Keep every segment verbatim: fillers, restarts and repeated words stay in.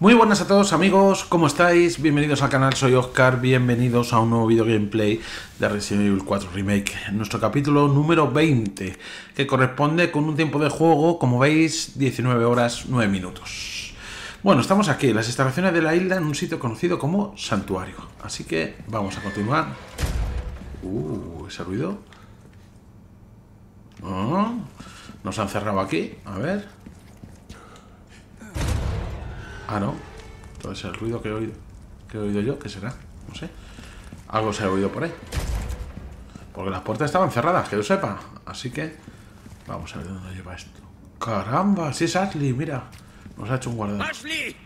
Muy buenas a todos amigos, ¿cómo estáis? Bienvenidos al canal, soy Oscar, bienvenidos a un nuevo video gameplay de Resident Evil cuatro Remake, nuestro capítulo número veinte, que corresponde con un tiempo de juego, como veis, diecinueve horas nueve minutos. Bueno, estamos aquí, en las instalaciones de la isla, en un sitio conocido como Santuario, así que vamos a continuar. Uh, ¿ese ruido? Oh, nos han cerrado aquí, a ver... Ah, no. Todo ese ruido que he oído. Que he oído yo, ¿qué será? No sé. Algo se ha oído por ahí. Porque las puertas estaban cerradas, que yo sepa. Así que... Vamos a ver dónde lleva esto. ¡Caramba! Sí es Ashley, mira. Nos ha hecho un guardado. ¡Ashley!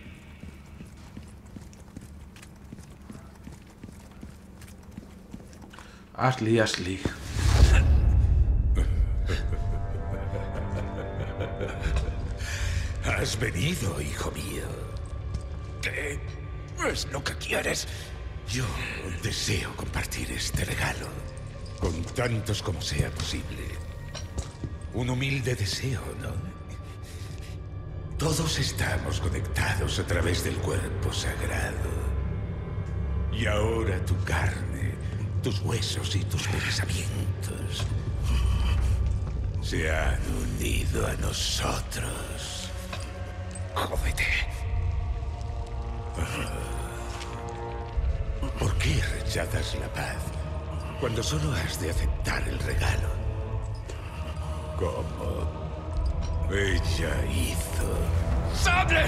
Ashley, Ashley. Has venido, hijo mío. ¿Qué es lo que quieres? Yo deseo compartir este regalo con tantos como sea posible. Un humilde deseo, ¿no? Todos estamos conectados a través del cuerpo sagrado. Y ahora tu carne, tus huesos y tus pensamientos se han unido a nosotros. Jódete. ¿Por qué rechazas la paz cuando solo has de aceptar el regalo? Como ella hizo. ¡Sadler!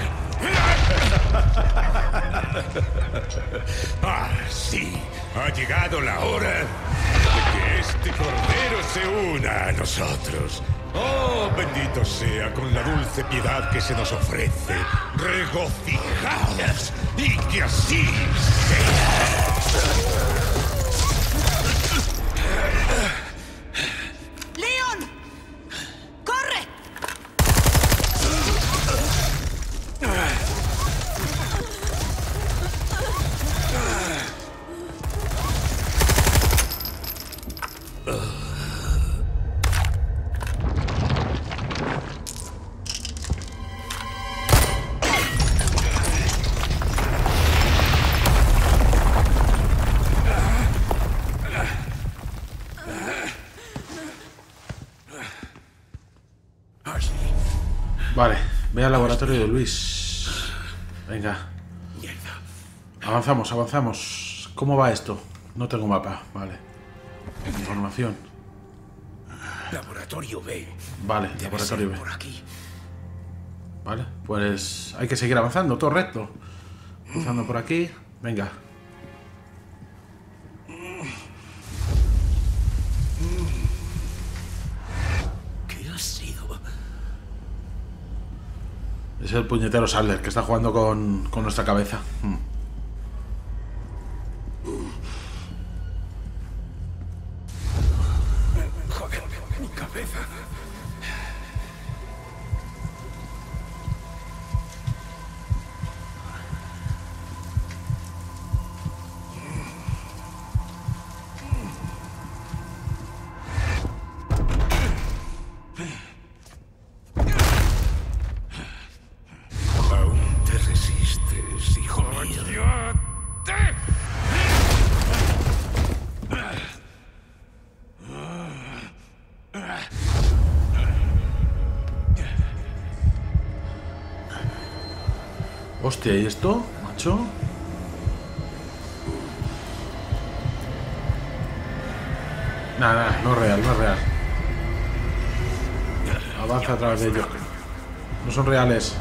¡Ah, sí! Ha llegado la hora de que este cordero se una a nosotros. ¡Oh, bendito sea con la dulce piedad que se nos ofrece! ¡Regocijaos! ¡Y que así sea! ¡León! ¡Corre! Uh. Vale, ve al laboratorio de Luis. Venga. Avanzamos, avanzamos. ¿Cómo va esto? No tengo mapa, vale. Información. Laboratorio B. Vale, laboratorio B. Vale, pues hay que seguir avanzando, todo recto. Avanzando por aquí. Venga. Es el puñetero Sadler que está jugando con, con nuestra cabeza. Hmm. Joder, mi cabeza. Hostia, ¿y esto, macho? Nada, nada, no es real, no es real. Avanza a través de ellos. No son reales.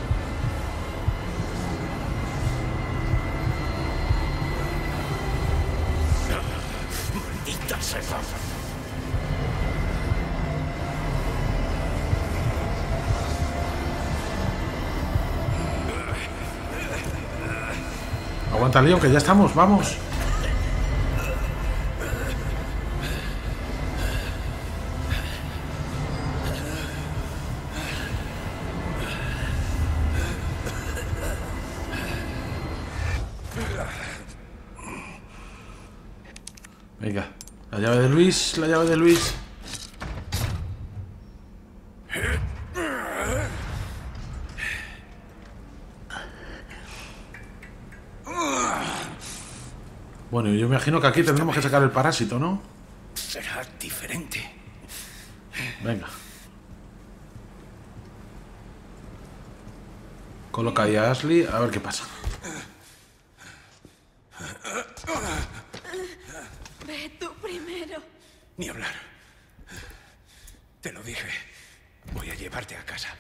Aguanta, León, que ya estamos, vamos. Venga, la llave de Luis, la llave de Luis. Bueno, yo imagino que aquí tendremos que sacar el parásito, ¿no? Será diferente. Venga. Coloca ahí a Ashley, a ver qué pasa. Ve tú primero. Ni hablar. Te lo dije. Voy a llevarte a casa.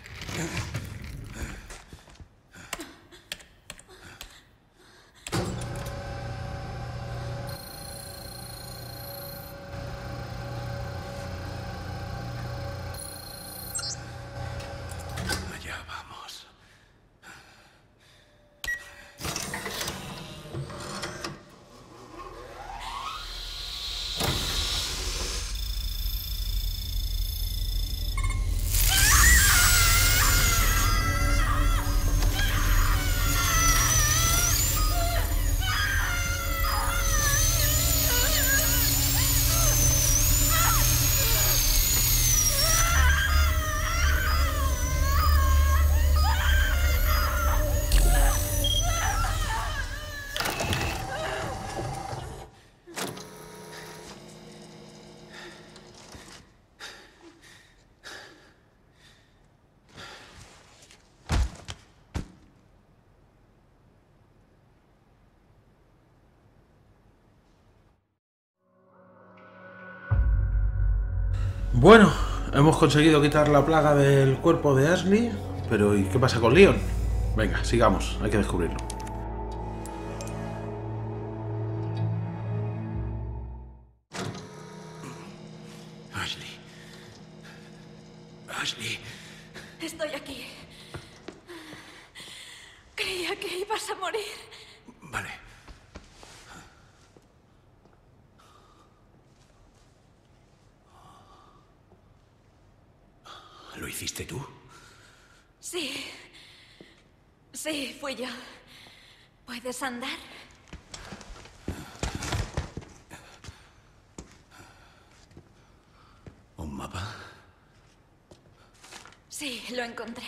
Bueno, hemos conseguido quitar la plaga del cuerpo de Ashley, pero ¿y qué pasa con León? Venga, sigamos, hay que descubrirlo. Ashley. Ashley. Estoy aquí. Creía que ibas a morir. Vale. ¿Lo hiciste tú? Sí. Sí, fui yo. ¿Puedes andar? ¿Un mapa? Sí, lo encontré.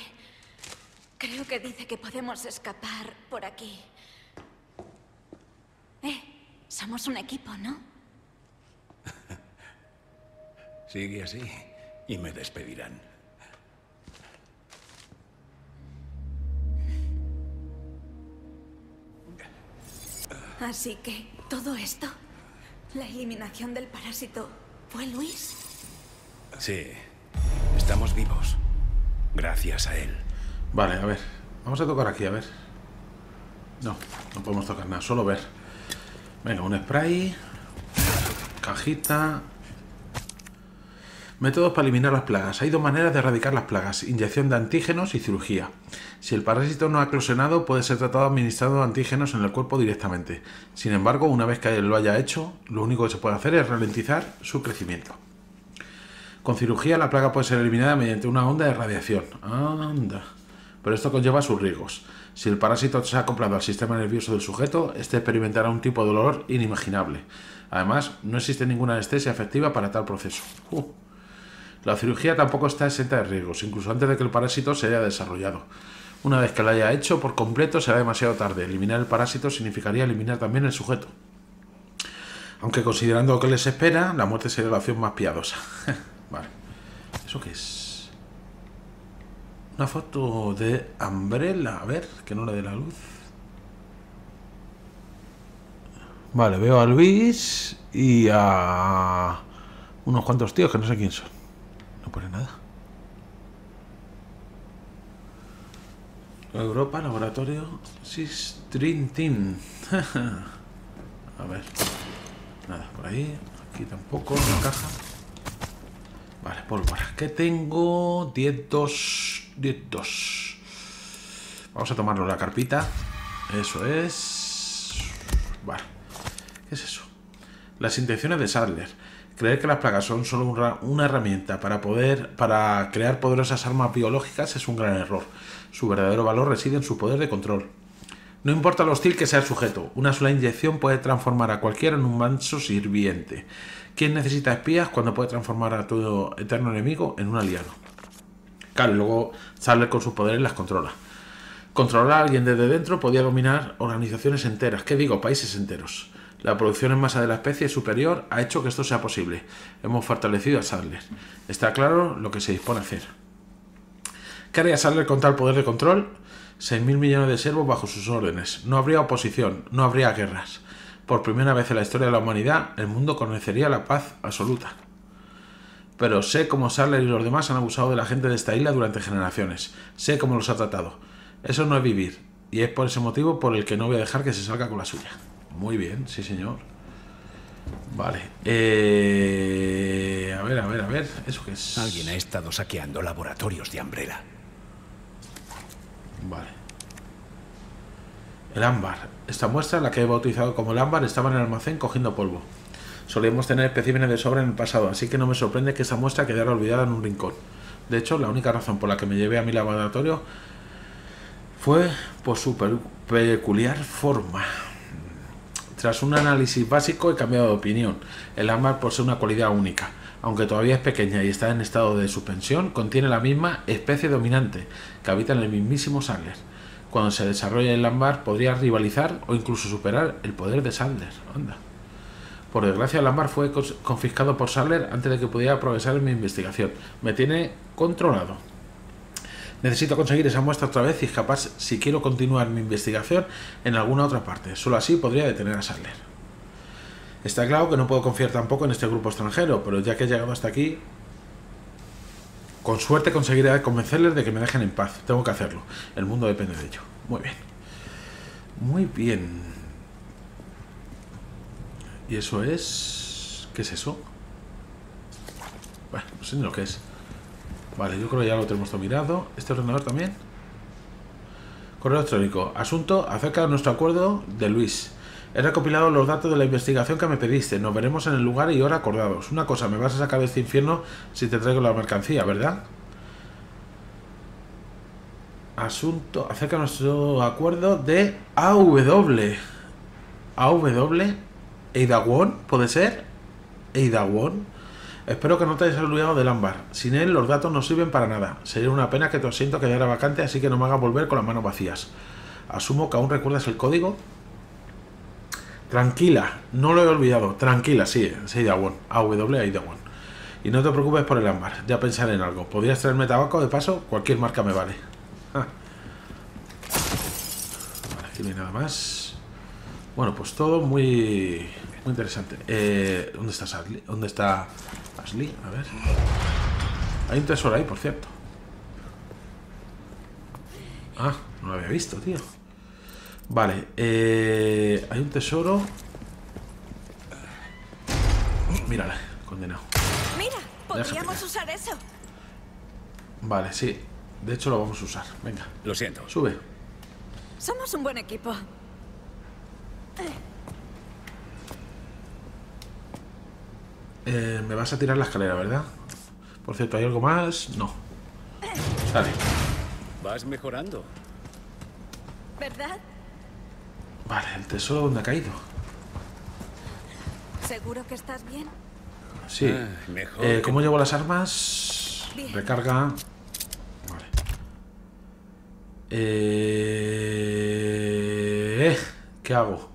Creo que dice que podemos escapar por aquí. Eh, somos un equipo, ¿no? Sigue así y me despedirán. Así que, ¿todo esto? ¿La eliminación del parásito fue Luis? Sí. Estamos vivos. Gracias a él. Vale, a ver. Vamos a tocar aquí, a ver. No, no podemos tocar nada, solo ver. Venga, un spray. Cajita. Métodos para eliminar las plagas. Hay dos maneras de erradicar las plagas. Inyección de antígenos y cirugía. Si el parásito no ha eclosionado, puede ser tratado administrando antígenos en el cuerpo directamente. Sin embargo, una vez que lo haya hecho, lo único que se puede hacer es ralentizar su crecimiento. Con cirugía, la plaga puede ser eliminada mediante una onda de radiación. Anda. Pero esto conlleva sus riesgos. Si el parásito se ha acoplado al sistema nervioso del sujeto, este experimentará un tipo de dolor inimaginable. Además, no existe ninguna anestesia efectiva para tal proceso. Uh. La cirugía tampoco está exenta de riesgos, incluso antes de que el parásito se haya desarrollado. Una vez que lo haya hecho por completo, será demasiado tarde. Eliminar el parásito significaría eliminar también el sujeto. Aunque considerando lo que les espera, la muerte sería la opción más piadosa. Vale. ¿Eso qué es? Una foto de Umbrella. A ver, que no le dé la luz. Vale, veo a Luis y a unos cuantos tíos que no sé quién son. No pone nada. Europa, laboratorio Sistrintin. A ver. Nada, por ahí. Aquí tampoco, una caja. Vale, pólvora. ¿Qué tengo? diez dos. Vamos a tomarlo la carpita. Eso es. Vale. ¿Qué es eso? Las intenciones de Sadler. Creer que las plagas son solo una herramienta para poder para crear poderosas armas biológicas es un gran error. Su verdadero valor reside en su poder de control. No importa lo hostil que sea el sujeto, una sola inyección puede transformar a cualquiera en un manso sirviente. ¿Quién necesita espías cuando puede transformar a tu eterno enemigo en un aliado? Claro, y luego Sadler con sus poderes las controla. Controlar a alguien desde dentro podía dominar organizaciones enteras, ¿qué digo? Países enteros. La producción en masa de la especie superior ha hecho que esto sea posible. Hemos fortalecido a Sadler. Está claro lo que se dispone a hacer. ¿Qué haría Sadler con tal poder de control? seis mil millones de siervos bajo sus órdenes. No habría oposición, no habría guerras. Por primera vez en la historia de la humanidad, el mundo conocería la paz absoluta. Pero sé cómo Sadler y los demás han abusado de la gente de esta isla durante generaciones. Sé cómo los ha tratado. Eso no es vivir. Y es por ese motivo por el que no voy a dejar que se salga con la suya. Muy bien, sí señor. Vale. Eh... A ver, a ver, a ver. ¿Eso qué es? Alguien ha estado saqueando laboratorios de Umbrella. Vale. El ámbar. Esta muestra, la que he bautizado como el ámbar, estaba en el almacén cogiendo polvo. Solíamos tener especímenes de sobra en el pasado, así que no me sorprende que esta muestra quedara olvidada en un rincón. De hecho, la única razón por la que me llevé a mi laboratorio fue por su peculiar forma. Tras un análisis básico he cambiado de opinión. El ámbar posee una cualidad única. Aunque todavía es pequeña y está en estado de suspensión, contiene la misma especie dominante que habita en el mismísimo Sadler. Cuando se desarrolle el ámbar podría rivalizar o incluso superar el poder de Sadler. Anda. Por desgracia, el ámbar fue confiscado por Sadler antes de que pudiera progresar en mi investigación. Me tiene controlado. Necesito conseguir esa muestra otra vez y escapar si quiero continuar mi investigación en alguna otra parte. Solo así podría detener a Sadler. Está claro que no puedo confiar tampoco en este grupo extranjero, pero ya que he llegado hasta aquí, con suerte conseguiré convencerles de que me dejen en paz. Tengo que hacerlo. El mundo depende de ello. Muy bien. Muy bien. ¿Y eso es? ¿Qué es eso? Bueno, no sé ni lo que es. Vale, yo creo que ya lo tenemos mirado. Este ordenador también. Correo electrónico. Asunto acerca de nuestro acuerdo de Luis. He recopilado los datos de la investigación que me pediste. Nos veremos en el lugar y hora acordados. Una cosa, me vas a sacar de este infierno si te traigo la mercancía, ¿verdad? Asunto acerca de nuestro acuerdo de A W. A W. Ada Wong, ¿puede ser? Ada Wong. Espero que no te hayas olvidado del ámbar. Sin él los datos no sirven para nada. Sería una pena que tu asiento quedara vacante, así que no me hagas volver con las manos vacías. Asumo que aún recuerdas el código. Tranquila, no lo he olvidado. Tranquila, sí, es Ada Wong. A W Ada Wong. Y no te preocupes por el ámbar, ya pensaré en algo. ¿Podrías traerme tabaco de paso? Cualquier marca me vale. Ah. Vale, aquí no hay nada más. Bueno, pues todo muy, muy interesante. Eh, ¿Dónde está Ashley? ¿Dónde está Ashley? A ver. Hay un tesoro ahí, por cierto. Ah, no lo había visto, tío. Vale, eh, hay un tesoro. Mírala, condenado. Mira, podríamos usar eso. Vale, sí. De hecho lo vamos a usar. Venga. Lo siento. Sube. Somos un buen equipo. Eh, me vas a tirar la escalera, ¿verdad? Por cierto, ¿hay algo más? No. Sale. Vas mejorando, ¿verdad? Vale, el tesoro donde ha caído. ¿Seguro que estás bien? Sí. Ah, mejor eh, ¿Cómo que... llevo las armas? Bien. Recarga. Vale. Eh... ¿Qué hago?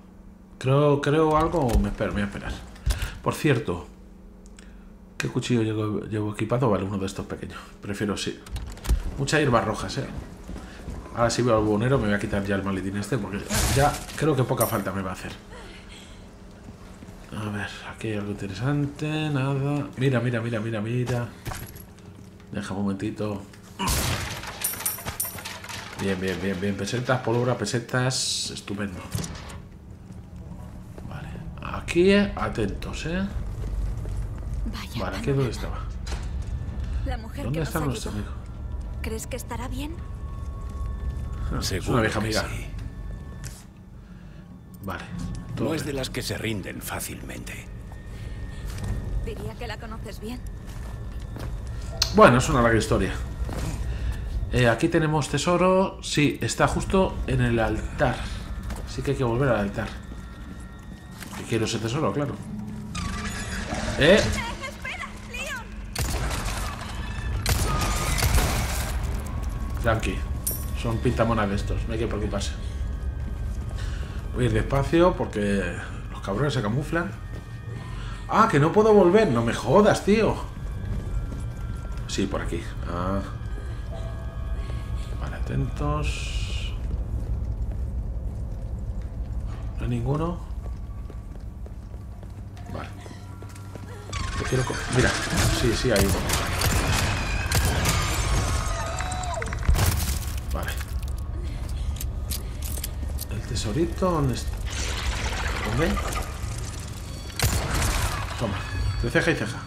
Creo, creo algo o me espero, me voy a esperar. Por cierto, ¿qué cuchillo llevo, llevo equipado? Vale, uno de estos pequeños. Prefiero sí. Muchas hierbas rojas, eh. Ahora si veo al buhonero me voy a quitar ya el maletín este porque ya creo que poca falta me va a hacer. A ver, aquí hay algo interesante. Nada. Mira, mira, mira, mira, mira. Deja un momentito. Bien, bien, bien, bien. Pesetas, pólvora, pesetas. Estupendo. Vale. Aquí, atentos, eh. Vaya, vale, aquí es donde estaba. La mujer ¿Dónde está nuestro amigo? ¿Crees que estará bien? Es una vieja amiga. Sí. Vale. Todo no es bien. De las que se rinden fácilmente. Diría que la conoces bien. Bueno, es una larga historia. Eh, aquí tenemos tesoro. Sí, está justo en el altar. Así que hay que volver al altar. Que quiero ese tesoro, claro. Eh. Tranqui. Son pintamonas de estos, no hay que preocuparse. Voy a ir despacio porque los Los cabrones se camuflan. Ah, que no puedo volver. No me jodas, tío. Sí, por aquí. Ah. Vale, atentos. No hay ninguno. Vale. Te quiero coger. Mira. Sí, sí, hay uno. Tesorito, ¿dónde está? ¿Dónde? Toma, de ceja y ceja.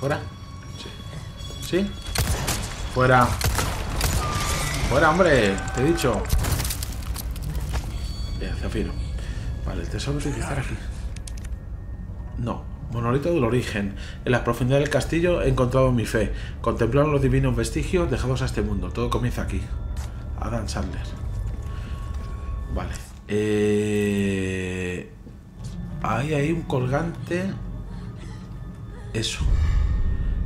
¿Fuera? Sí. ¿Sí? ¡Fuera! ¡Fuera, hombre! Te he dicho. Bien, zafiro. Vale, el tesoro tiene que estar aquí. No. Monolito del origen. En las profundidades del castillo he encontrado mi fe. Contemplaron los divinos vestigios dejados a este mundo. Todo comienza aquí. Adam Sadler. Vale. Eh... Ahí hay un colgante. Eso.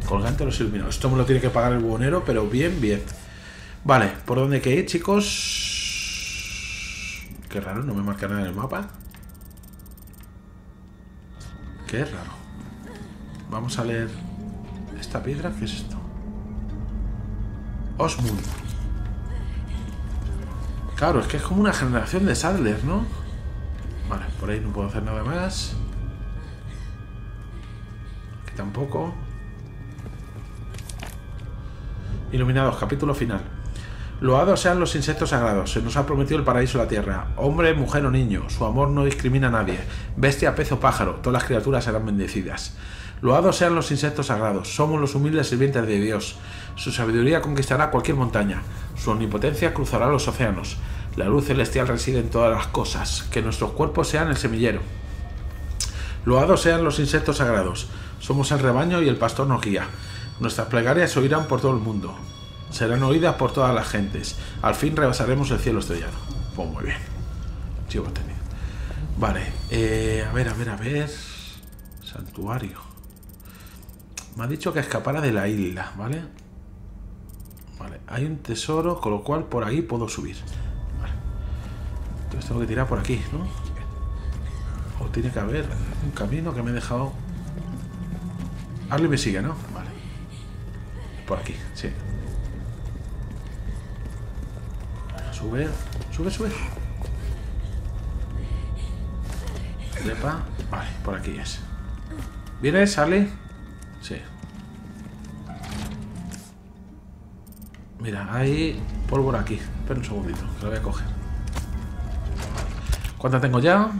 Colgante los iluminados. Esto me lo tiene que pagar el buhonero, pero bien, bien. Vale, ¿por dónde hay que ir, chicos? Qué raro, no me marca nada en el mapa. Qué raro. Vamos a leer esta piedra. ¿Qué es esto? Osmund. Claro, es que es como una generación de Sadler, ¿no? Vale, por ahí no puedo hacer nada más. Aquí tampoco. Iluminados, capítulo final. Loados sean los insectos sagrados. Se nos ha prometido el paraíso de la tierra. Hombre, mujer o niño. Su amor no discrimina a nadie. Bestia, pez o pájaro. Todas las criaturas serán bendecidas. Loados sean los insectos sagrados, somos los humildes sirvientes de Dios. Su sabiduría conquistará cualquier montaña, su omnipotencia cruzará los océanos. La luz celestial reside en todas las cosas, que nuestros cuerpos sean el semillero. Loados sean los insectos sagrados, somos el rebaño y el pastor nos guía. Nuestras plegarias se oirán por todo el mundo, serán oídas por todas las gentes. Al fin rebasaremos el cielo estrellado. Pues muy bien, chivo tenido. Vale, eh, a ver, a ver, a ver... Santuario... Me ha dicho que escapara de la isla, ¿vale? Vale, hay un tesoro, con lo cual por ahí puedo subir. Vale. Entonces tengo que tirar por aquí, ¿no? O tiene que haber un camino que me he dejado... Ashley me sigue, ¿no? Vale. Por aquí, sí. Sube, sube, sube. Lepa. Vale, por aquí es. ¿Vienes, Ashley? Sí. Mira, hay pólvora aquí. Espera un segundito, que la voy a coger. ¿Cuánta tengo ya?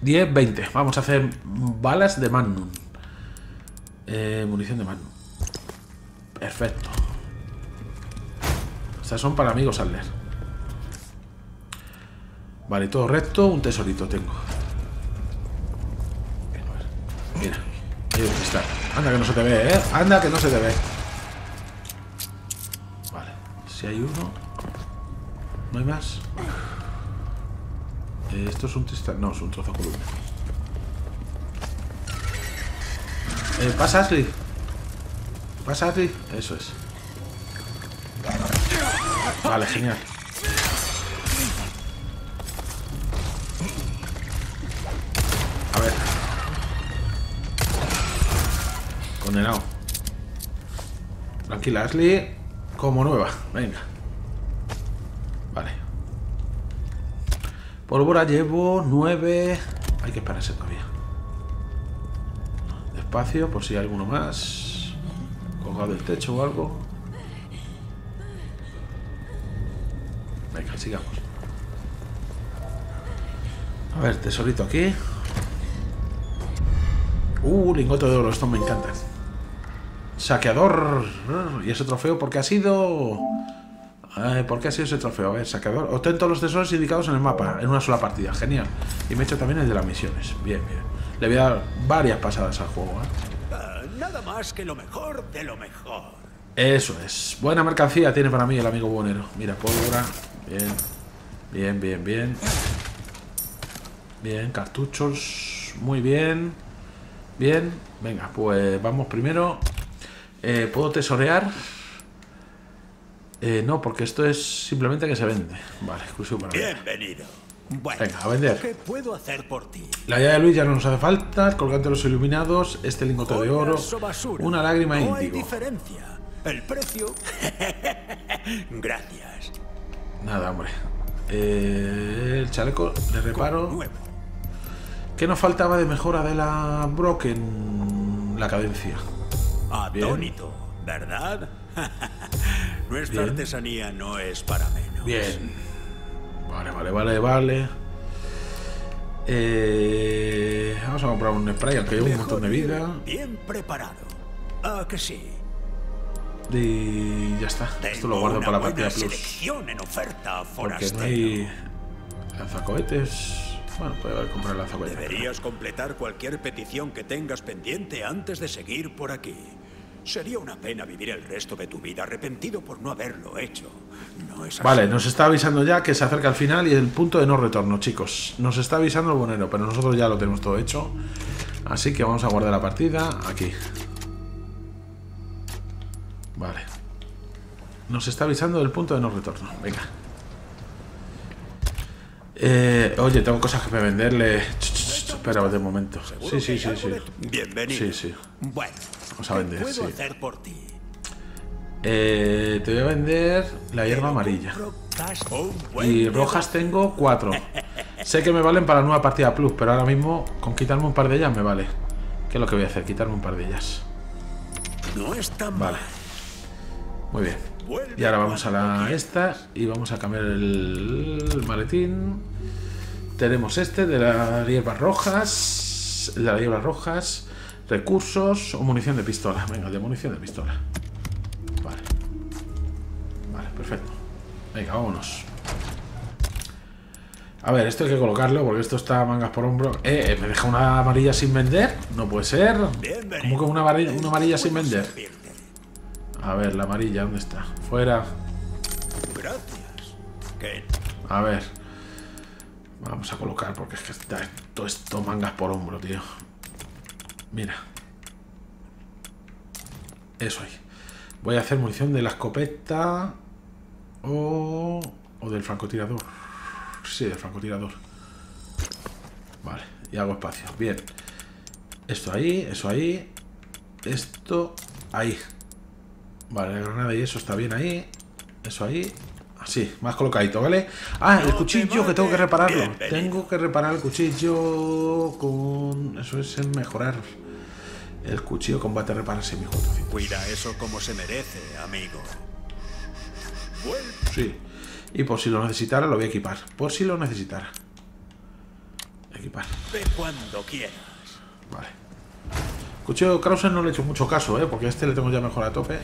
diez, veinte. Vamos a hacer balas de magnum. Eh, munición de magnum. Perfecto. Estas son para amigos al leer. Vale, todo recto. Un tesorito tengo. Mira. Anda que no se te ve, eh. Anda que no se te ve. Vale. Si hay uno. ¿No hay más? Eh, esto es un cristal. No, es un trozo de columna. Eh, pasa, Ashley. Pasa, Ashley. Eso es. Vale, genial. A ver. Condenado. Tranquila, Ashley. Como nueva. Venga. Vale. Pólvora llevo nueve. Hay que esperarse todavía. Despacio, por si hay alguno más. Colgado del techo o algo. Venga, sigamos. A ver, tesorito aquí. Uh, lingote de oro. Estos me encantan. Saqueador. ¿Y ese trofeo por qué ha sido? Eh, ¿Por qué ha sido ese trofeo? A ver, saqueador. Obtento los tesoros indicados en el mapa en una sola partida. Genial. Y me he hecho también el de las misiones. Bien, bien. Le voy a dar varias pasadas al juego, ¿eh? Uh, nada más que lo mejor de lo mejor. Eso es. Buena mercancía tiene para mí el amigo buhonero. Mira, pólvora. Bien. Bien, bien, bien. Bien, cartuchos. Muy bien. Bien. Venga, pues vamos primero... Eh, ¿Puedo tesorear? Eh, no, porque esto es simplemente que se vende. Vale, exclusivo para mí. Bienvenido. Bueno, venga, a vender. ¿Qué puedo hacer por ti? La llave de Luis ya no nos hace falta. Colgante de los iluminados. Este lingote de oro. Una lágrima no índigo. Hay diferencia. El precio. Gracias. Nada, hombre. Eh, el chaleco le reparo. ¿Qué nos faltaba de mejora de la Broken? La cadencia. Atónito, ¿verdad? Nuestra bien. Artesanía no es para menos. Bien. Vale, vale, vale, vale. Eh, vamos a comprar un spray, aunque llevo un montón de vida. Bien preparado. Ah, que sí. Y ya está. Tengo esto lo guardo para la partida plus. En oferta, porque no hay lanzacohetes. Bueno, puede haber comprado lanzacohetes. Deberías pero... completar cualquier petición que tengas pendiente antes de seguir por aquí. Sería una pena vivir el resto de tu vida arrepentido por no haberlo hecho. No es así. Vale, nos está avisando ya que se acerca al final y el punto de no retorno, chicos. Nos está avisando el bonero, pero nosotros ya lo tenemos todo hecho. Así que vamos a guardar la partida aquí. Vale. Nos está avisando del punto de no retorno. Venga. Eh, oye, tengo cosas que venderle. Espera de momento. Sí, sí, sí, sí. Bienvenido. Sí, sí. Bueno. Vamos a vender, sí. Eh, te voy a vender la hierba amarilla. Y rojas tengo cuatro. Sé que me valen para la nueva partida plus, pero ahora mismo con quitarme un par de ellas me vale. ¿Qué es lo que voy a hacer? Quitarme un par de ellas. No está mal. Vale. Muy bien. Y ahora vamos a la esta y vamos a cambiar el maletín. Tenemos este de las hierbas rojas. De las hierbas rojas. Recursos o munición de pistola. Venga, de munición de pistola. Vale. Vale, perfecto. Venga, vámonos. A ver, esto hay que colocarlo porque esto está mangas por hombro. Eh, me deja una amarilla sin vender. No puede ser. ¿Cómo que una amarilla, una amarilla sin vender? A ver, la amarilla, ¿dónde está? Fuera. A ver. Vamos a colocar porque es que está todo esto mangas por hombro, tío. Mira. Eso ahí. Voy a hacer munición de la escopeta o, o del francotirador. Sí, del francotirador. Vale, y hago espacio. Bien. Esto ahí, eso ahí. Esto ahí. Vale, la granada y eso está bien ahí. Eso ahí. Así, más colocadito, ¿vale? Ah, el cuchillo que tengo que repararlo. Tengo que reparar el cuchillo con... Eso es en mejorar. El cuchillo combate repararse mi juego. Cuida eso como se merece, amigo. Sí. Y por si lo necesitara lo voy a equipar. Por si lo necesitara. Equipar. Cuando quieras. Vale. Cuchillo Krauser no le he hecho mucho caso, ¿eh? Porque a este le tengo ya mejor a tope.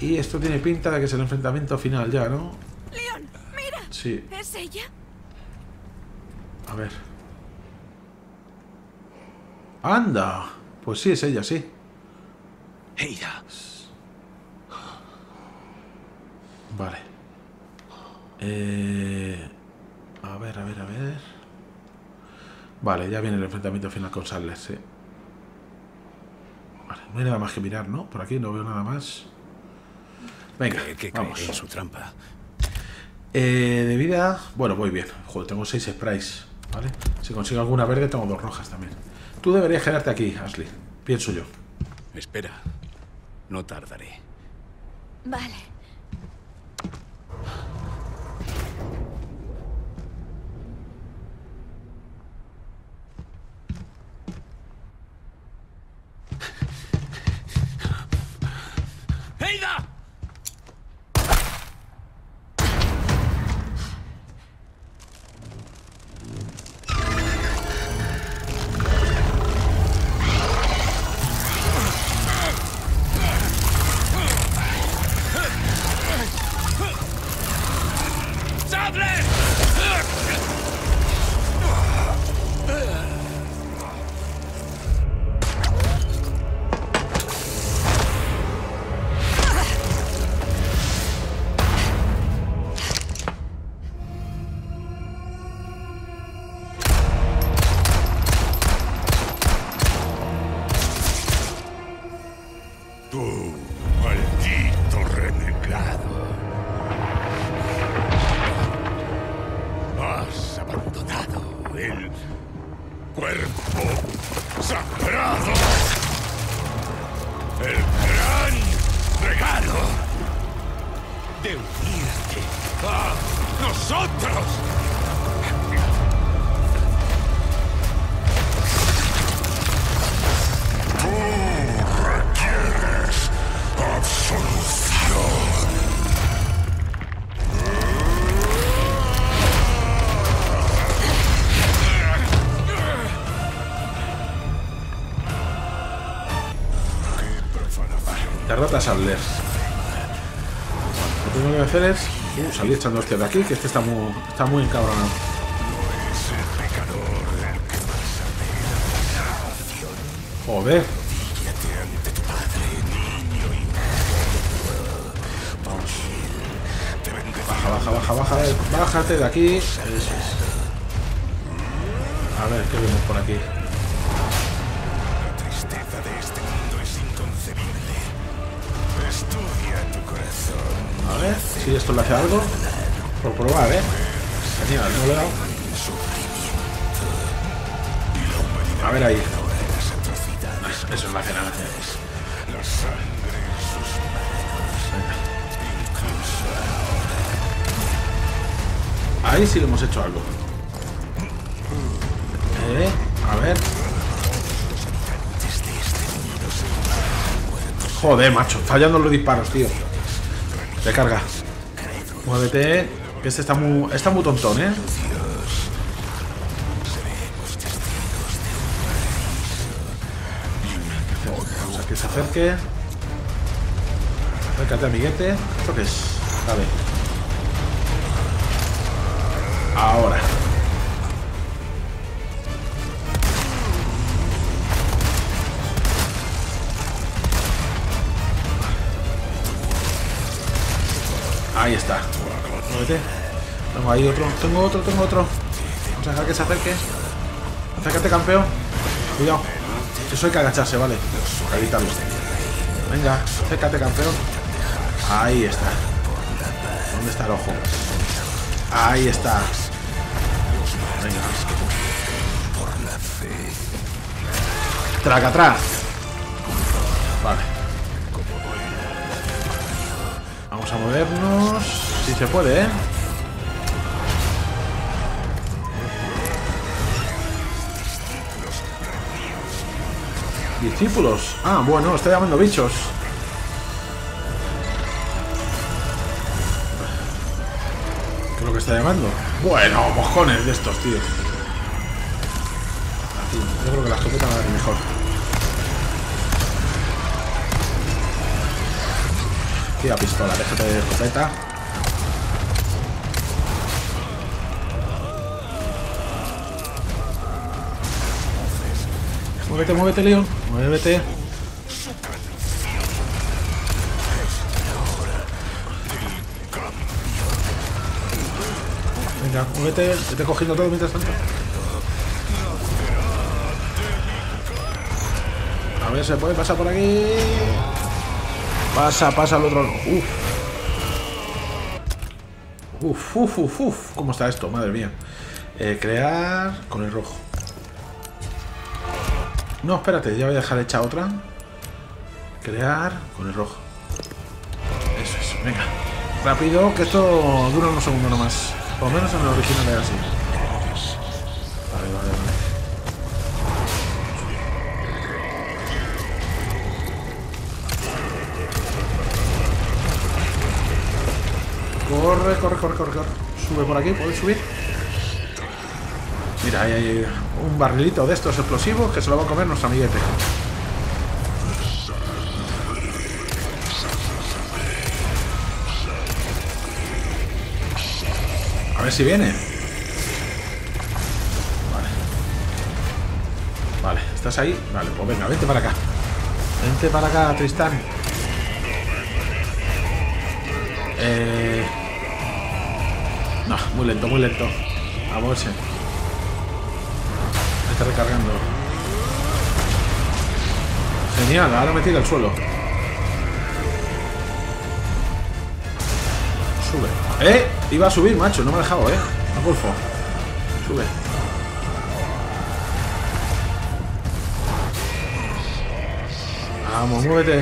Y esto tiene pinta de que es el enfrentamiento final ya, ¿no? León, mira. Sí. ¿Es ella? A ver. ¡Anda! Pues sí, es ella, sí. Ada. Vale. Eh... A ver, a ver, a ver. Vale, ya viene el enfrentamiento final con Sadler, sí. Vale, no hay nada más que mirar, ¿no? Por aquí no veo nada más. Venga, que vamos. En su trampa. Eh, de vida... Bueno, voy bien. Joder, tengo seis sprays, ¿vale? Si consigo alguna verde, tengo dos rojas también. Tú deberías quedarte aquí, Ashley. Pienso yo. Espera. No tardaré. Vale. ¡Ada! rata Sadler. Lo primero que voy a hacer es uh, salir echando hostia de aquí, que este está muy, está muy encabronado. Joder. Vamos. Baja, baja, baja, baja. Bájate de aquí. Eso es. A ver, ¿qué vemos por aquí? A ver si esto le hace algo. Por probar, ¿eh? Genial, no le he dado. A ver ahí. Eso no hace nada. Ahí sí le hemos hecho algo. Eh, a ver. Joder, macho. Fallando los disparos, tío. Recarga. Muévete. Que este está muy. Está muy tontón, eh. Vamos a que se acerque. Acércate, amiguete. ¿Esto qué es? A ver. Ahora. Ahí está. Muévete. Tengo ahí otro. Tengo otro, tengo otro. Vamos a dejar que se acerque. Acércate, campeón. Cuidado. Eso hay que agacharse, ¿vale? Para evitarlo. Venga, acércate, campeón. Ahí está. ¿Dónde está el ojo? Ahí está. Venga. Traca atrás. Vale. Vamos a movernos, si se puede, ¿eh? Discípulos. Ah, bueno, está llamando bichos. Creo que está llamando. Bueno, mojones de estos, tío. Aquí, yo creo que la escopeta va a ir mejor. Tira pistola, déjate de escopeta. Muévete, muévete, León. Muévete. Venga, muévete. Vete cogiendo todo mientras tanto. A ver, se puede pasar por aquí. Pasa, pasa al otro. Uf. Uf, uf, uf, uf. ¿Cómo está esto? Madre mía. Eh, crear con el rojo. No, espérate, ya voy a dejar hecha otra. Crear con el rojo. Eso es, venga. Rápido, que esto dura unos segundos nomás. Por lo menos en el original era así. Vale, vale, vale. Corre, corre, corre, corre, corre. Sube por aquí, ¿puedes subir? Mira, ahí hay un barrilito de estos explosivos que se lo va a comer nuestro amiguete. A ver si viene. Vale. Vale, ¿estás ahí? Vale, pues venga, vente para acá. Vente para acá, Tristán. Eh... No, muy lento, muy lento. A moverse. Está recargando. Genial, ahora me tira al suelo. Sube. ¡Eh! Iba a subir, macho, no me ha dejado, ¿eh? A golfo. Sube. Vamos, muévete.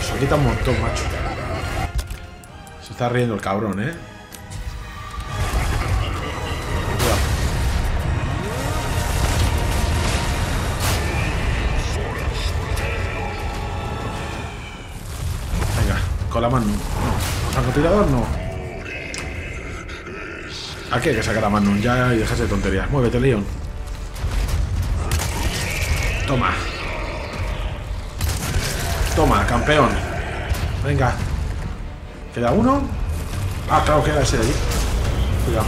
Eso quita un montón, macho. Está riendo el cabrón, ¿eh? Venga, con la mano. ¿Con francotirador? No. Aquí hay que sacar la mano ya y dejarse de tonterías. Muévete, León. Toma. Toma, campeón. Venga. ¿Queda uno? Ah, claro que era ese de allí. Cuidado.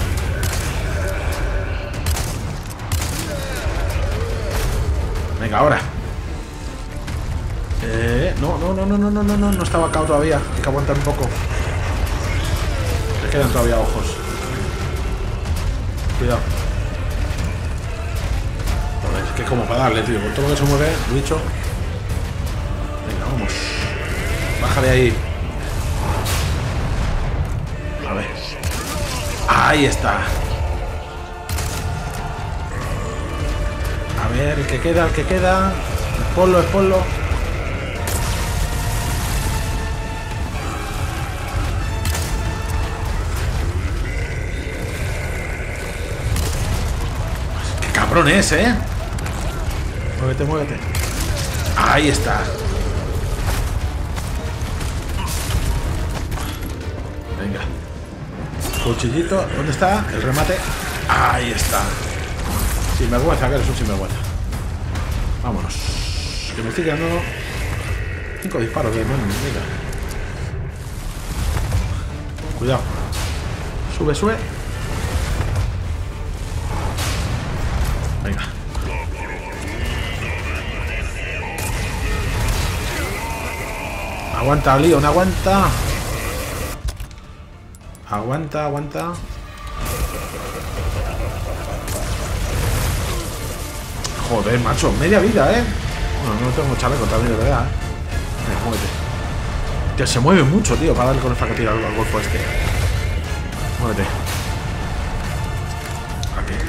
Venga, ahora. Eh, no, no, no, no, no, no, no, no, no estaba acá todavía. Hay que aguantar un poco. Le quedan todavía ojos. Cuidado. Joder, es que es como para darle, tío. Con todo lo que se mueve, lo dicho. Venga, vamos. Baja de ahí. A ver. Ahí está. A ver, el que queda, el que queda. Ponlo, ponlo. ¡Qué cabrón es, eh! Muévete, muévete. Ahí está. Venga. Cuchillito. ¿Dónde está? El remate. Ahí está. Sinvergüenza, que eres un sinvergüenza. Vámonos. Que me estoy quedando. Cinco disparos de mano, mira. Cuidado. Sube, sube. Venga. Aguanta, León, aguanta. Aguanta, aguanta. Joder, macho, media vida, ¿eh? Bueno, no tengo chaleco también, de verdad, ¿eh? Venga, muévete. Tío, se mueve mucho, tío, para darle con esta que tira al golfo este. Muévete. Aquí.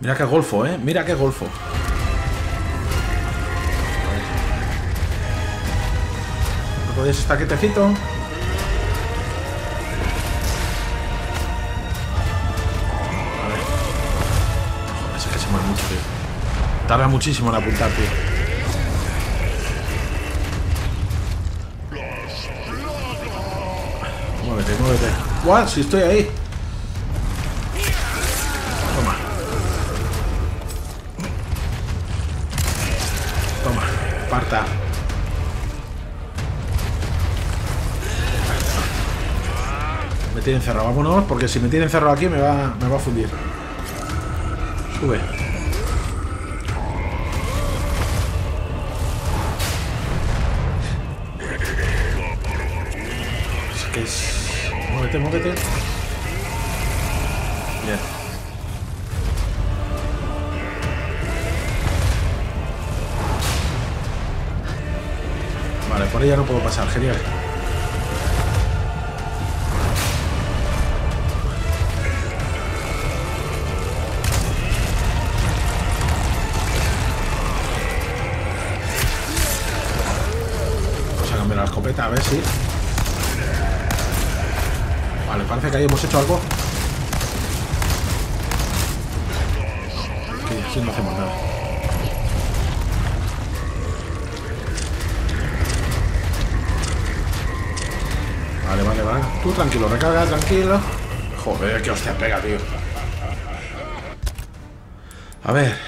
Mira qué golfo, ¿eh? Mira qué golfo. ¿No podéis estar quietecito? Tarda muchísimo en apuntar, tío. Muévete, muévete. ¡Guau! Si estoy ahí. Toma. Toma. Parta. Me tiene encerrado. Vámonos, porque si me tiene encerrado aquí me va, me va a fundir. Sube. Móvete, móvete. Bien. Vale, por ahí ya no puedo pasar, genial. Vamos a cambiar la escopeta, a ver si... Vale, parece que ahí hemos hecho algo. Que así no hacemos nada. Vale, vale, vale. Tú tranquilo, recarga, tranquilo. Joder, que hostia pega, tío. A ver.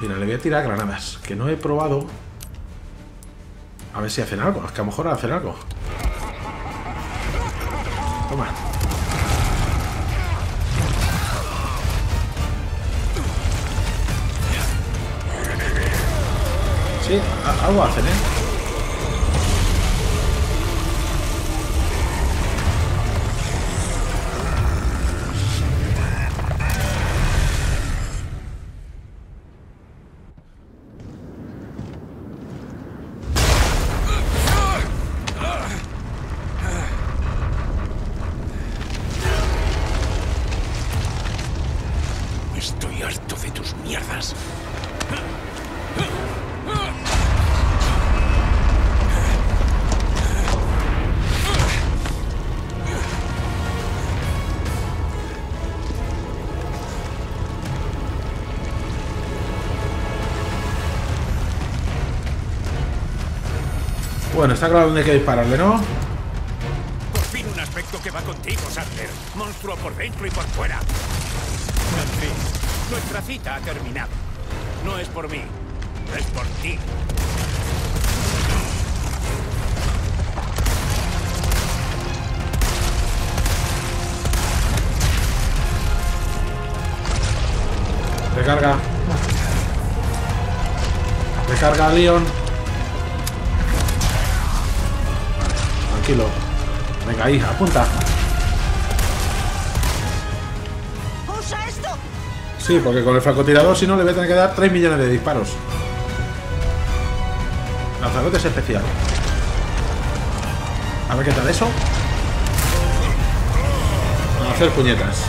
Mira, le voy a tirar granadas. Que no he probado. A ver si hacen algo. Es que a lo mejor hacen algo. Toma. Sí, algo hacen, ¿eh? Bueno, está claro dónde hay que dispararle, ¿no? Por fin unas aspecto que va contigo, Sadler. Monstruo por dentro y por fuera. En fin, nuestra cita ha terminado. No es por mí, es por ti. Recarga. Recarga a León. Tranquilo. Venga, hija, apunta. Usa esto. Sí, porque con el francotirador si no le voy a tener que dar tres millones de disparos. Lanzacote es especial. A ver qué tal eso. A hacer puñetas.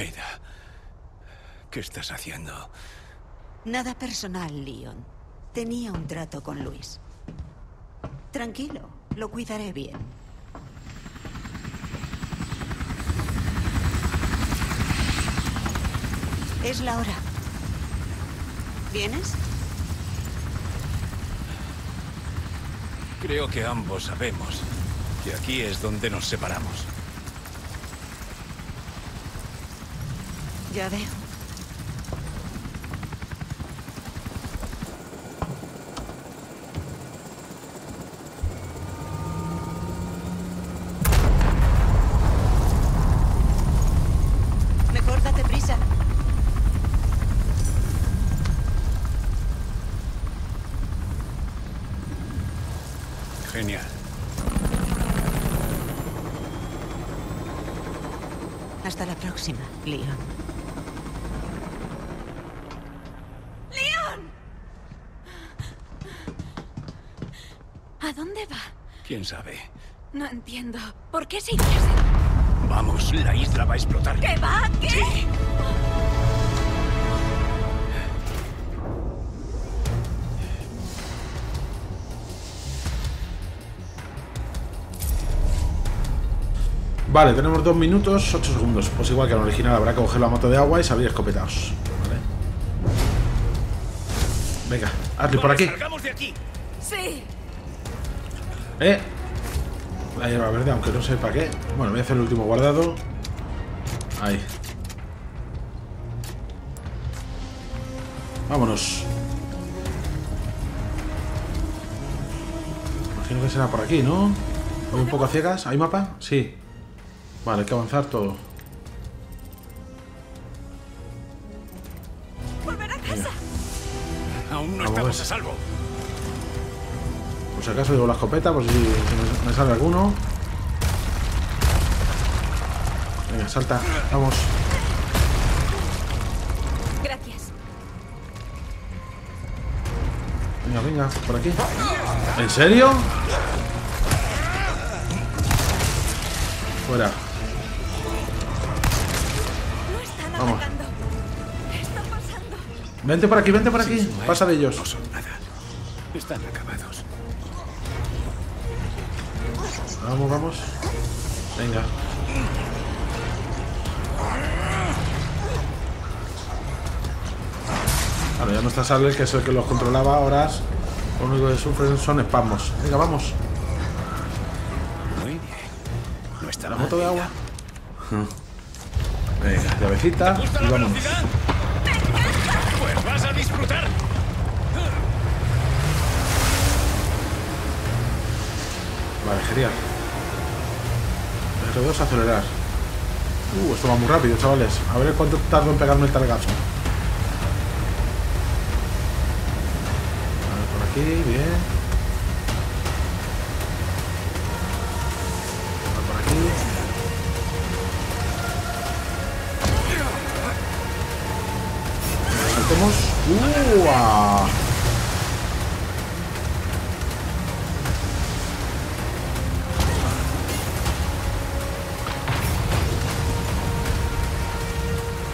Ada, ¿qué estás haciendo? Nada personal, León. Tenía un trato con Luis. Tranquilo, lo cuidaré bien. Es la hora. ¿Vienes? Creo que ambos sabemos que aquí es donde nos separamos. Ya veo. Mejor date prisa. Genial. Hasta la próxima, León. ¿Quién sabe? No entiendo. ¿Por qué se interesa? Vamos, la isla va a explotar. ¿Qué va? ¿Qué? Sí. Vale, tenemos dos minutos, ocho segundos. Pues igual que en el original habrá que coger la moto de agua y salir escopetados. Vale. Venga, hazle por aquí. ¡Salgamos de aquí! ¡Sí! Eh, la hierba verde, aunque no sé para qué. Bueno, voy a hacer el último guardado. Ahí. Vámonos. Imagino que será por aquí, ¿no? Voy un poco a ciegas. ¿Hay mapa? Sí. Vale, hay que avanzar todo. Volver a casa. Aún no estamos a salvo. Por si acaso llevo la escopeta, por si me sale alguno. Venga, salta, vamos. Gracias. Venga, venga, por aquí. ¿En serio? Fuera. Vamos. Vente por aquí, vente por aquí. Pasa de ellos. No son nada. Están acabados. Vamos, vamos. Venga. Vale, ya no está Sadler, que es el que los controlaba ahora. Lo único que sufren son espasmos. Venga, vamos. Muy bien. No está la moto de agua. Venga, llavecita. Y vamos. Pues vas a disfrutar. Vale, genial. R dos, acelerar. Uh, esto va muy rápido, chavales. A ver cuánto tardo en pegarme el targazo. aquí, bien. Vamos por aquí. Saltemos. ¡Uah!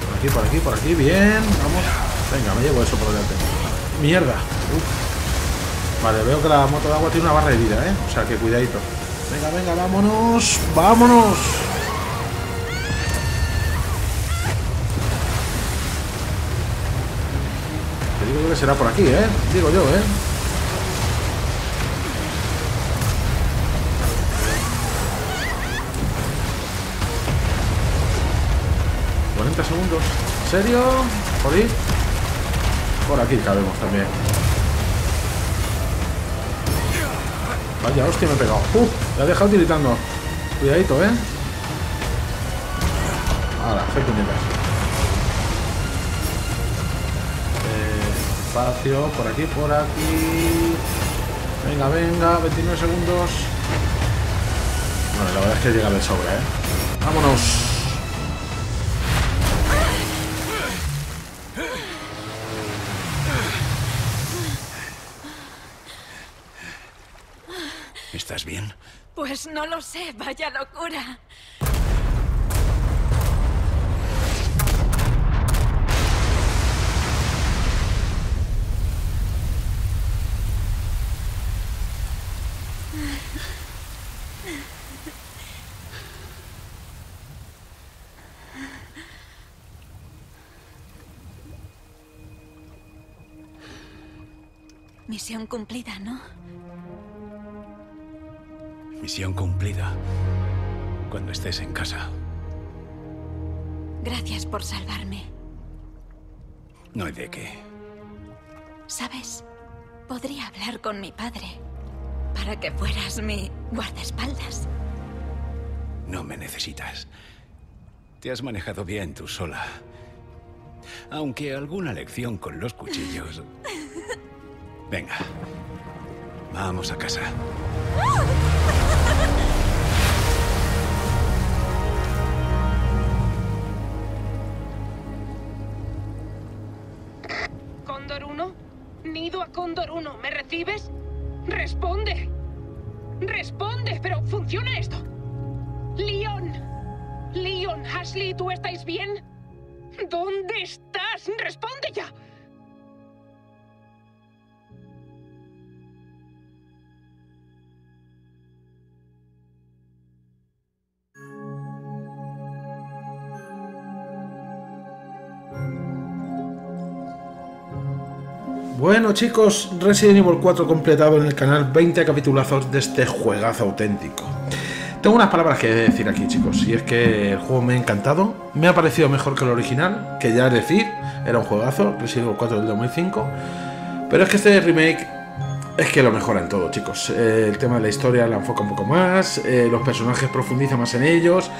Por aquí, por aquí, por aquí, bien. Vamos. Venga, me llevo eso por delante. Mierda. Uf. Vale, veo que la moto de agua tiene una barra de vida, ¿eh? O sea, que cuidadito. Venga, venga, vámonos. Vámonos. Te digo que será por aquí, ¿eh? Digo yo, ¿eh? cuarenta segundos. ¿En serio? Jodí. Por aquí cabemos también. Vaya, hostia, me he pegado. ¡Uh! La he dejado tiritando. Cuidadito, ¿eh? Ahora, seis puñetas. Eh, espacio, por aquí, por aquí. Venga, venga, veintinueve segundos. Bueno, la verdad es que llega de sobra, ¿eh? ¡Vámonos! ¿Estás bien? Pues no lo sé, vaya locura. Misión cumplida, ¿no? Misión cumplida. Cuando estés en casa. Gracias por salvarme. No hay de qué. ¿Sabes? Podría hablar con mi padre para que fueras mi guardaespaldas. No me necesitas. Te has manejado bien tú sola. Aunque alguna lección con los cuchillos. Venga. Vamos a casa. Cóndor uno, ¿me recibes? ¡Responde! ¡Responde! Pero funciona esto. León. León, Ashley, ¿tú estáis bien? ¿Dónde estás? ¡Responde ya! Bueno chicos, Resident Evil cuatro completado en el canal, veinte capitulazos de este juegazo auténtico. Tengo unas palabras que decir aquí chicos, y es que el juego me ha encantado, me ha parecido mejor que el original, que ya es decir, era un juegazo, Resident Evil cuatro del dos mil cinco, pero es que este remake es que lo mejora en todo chicos, eh, el tema de la historia la enfoca un poco más, eh, los personajes profundizan más en ellos.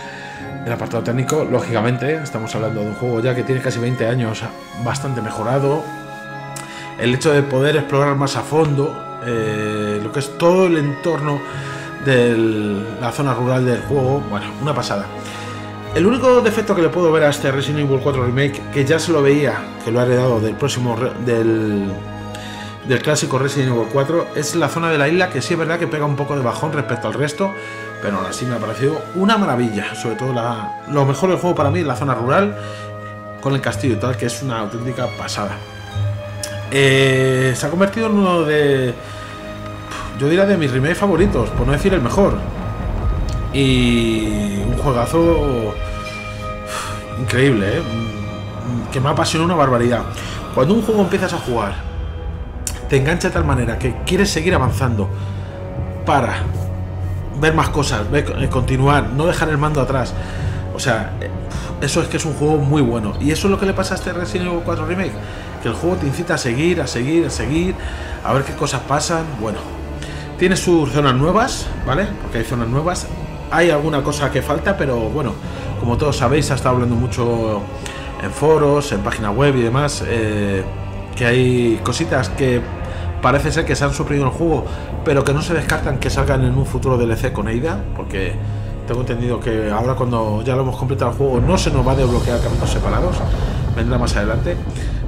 El apartado técnico, lógicamente, estamos hablando de un juego ya que tiene casi veinte años, bastante mejorado. El hecho de poder explorar más a fondo eh, lo que es todo el entorno de la zona rural del juego, bueno, una pasada. El único defecto que le puedo ver a este Resident Evil cuatro Remake, que ya se lo veía, que lo ha heredado del próximo del, del clásico Resident Evil cuatro, es la zona de la isla, que sí es verdad que pega un poco de bajón respecto al resto, pero aún así me ha parecido una maravilla. Sobre todo la, lo mejor del juego para mí es la zona rural, con el castillo y tal, que es una auténtica pasada. Eh, se ha convertido en uno de, yo diría, de mis remakes favoritos, por no decir el mejor, y un juegazo increíble, ¿eh? Que me apasionó una barbaridad. Cuando un juego empiezas a jugar, te engancha de tal manera que quieres seguir avanzando para ver más cosas, ver, continuar, no dejar el mando atrás. O sea, eso es que es un juego muy bueno, y eso es lo que le pasa a este Resident Evil cuatro Remake, que el juego te incita a seguir, a seguir, a seguir, a ver qué cosas pasan. Bueno, tiene sus zonas nuevas, ¿vale? Porque hay zonas nuevas, hay alguna cosa que falta, pero bueno, como todos sabéis, ha estado hablando mucho en foros, en página web y demás, eh, que hay cositas que parece ser que se han suprimido el juego, pero que no se descartan que salgan en un futuro D L C con Ada, porque tengo entendido que ahora cuando ya lo hemos completado el juego no se nos va a desbloquear Caminos Separados, vendrá más adelante.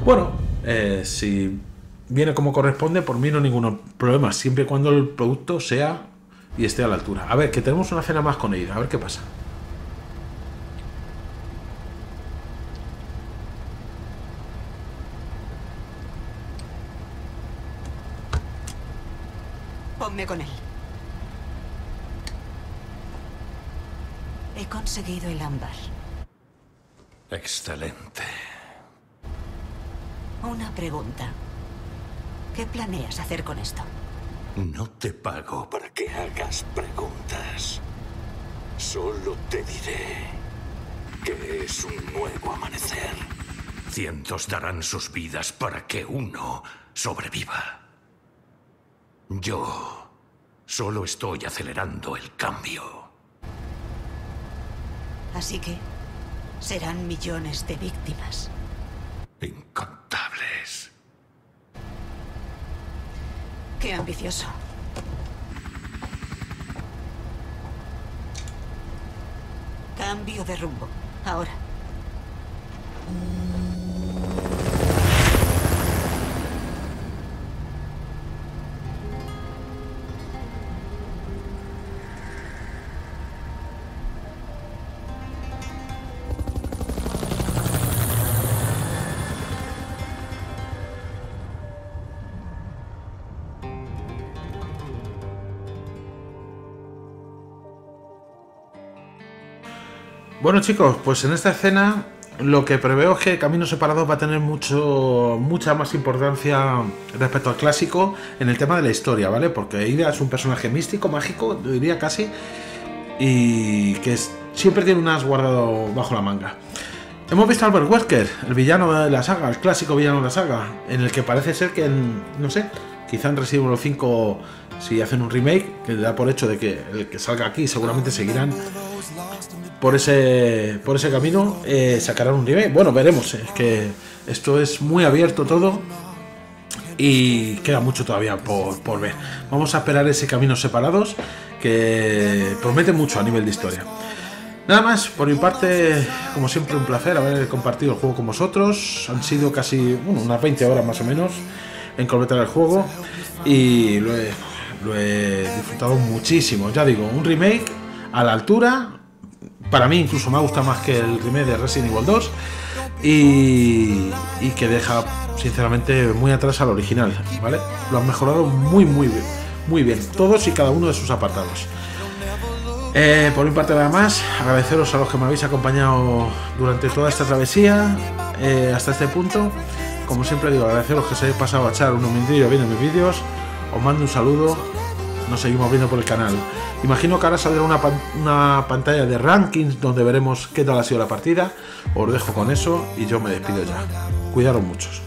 Bueno, eh, si viene como corresponde, por mí no hay ningún problema, siempre y cuando el producto sea y esté a la altura. A ver, que tenemos una cena más con Ada, a ver qué pasa. Ponme con él. He conseguido el ámbar. Excelente. Una pregunta. ¿Qué planeas hacer con esto? No te pago para que hagas preguntas. Solo te diré que es un nuevo amanecer. Cientos darán sus vidas para que uno sobreviva. Yo solo estoy acelerando el cambio. Así que serán millones de víctimas. Incontables. Qué ambicioso. Cambio de rumbo. Ahora. Bueno chicos, pues en esta escena lo que preveo es que Caminos Separados va a tener mucho, mucha más importancia respecto al clásico en el tema de la historia, ¿vale? Porque Ada es un personaje místico, mágico, diría casi, y que es, siempre tiene un as guardado bajo la manga. Hemos visto a Albert Wesker, el villano de la saga, el clásico villano de la saga, en el que parece ser que, en, no sé, quizá en Resident Evil cinco, si hacen un remake, que da por hecho de que el que salga aquí seguramente seguirán por ese por ese camino, eh, sacarán un remake. Bueno, veremos, es que esto es muy abierto todo y queda mucho todavía por, por ver. Vamos a esperar ese Caminos Separados, que promete mucho a nivel de historia. Nada más, por mi parte, como siempre, un placer haber compartido el juego con vosotros. Han sido casi bueno, unas veinte horas más o menos en completar el juego y lo he, lo he disfrutado muchísimo. Ya digo, un remake a la altura. Para mí incluso me gusta más que el remake de Resident Evil dos y, y que deja sinceramente muy atrás al original, ¿vale? Lo han mejorado muy muy bien, muy bien, todos y cada uno de sus apartados. Eh, por mi parte nada más, agradeceros a los que me habéis acompañado durante toda esta travesía, eh, hasta este punto. Como siempre digo, agradeceros que os hayáis pasado a echar unos minutillos viendo mis vídeos, os mando un saludo. Nos seguimos viendo por el canal. Imagino que ahora saldrá una, pan una pantalla de rankings donde veremos qué tal ha sido la partida. Os dejo con eso y yo me despido ya. Cuidaros muchos.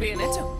Bien hecho.